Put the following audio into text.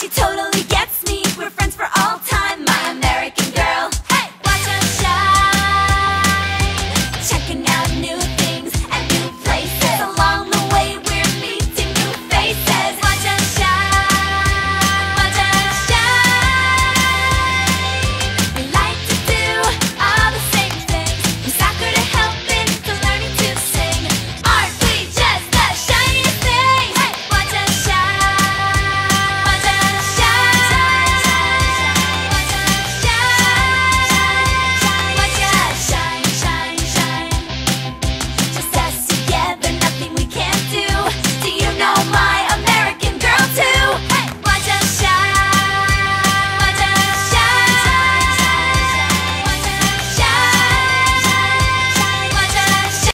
She totally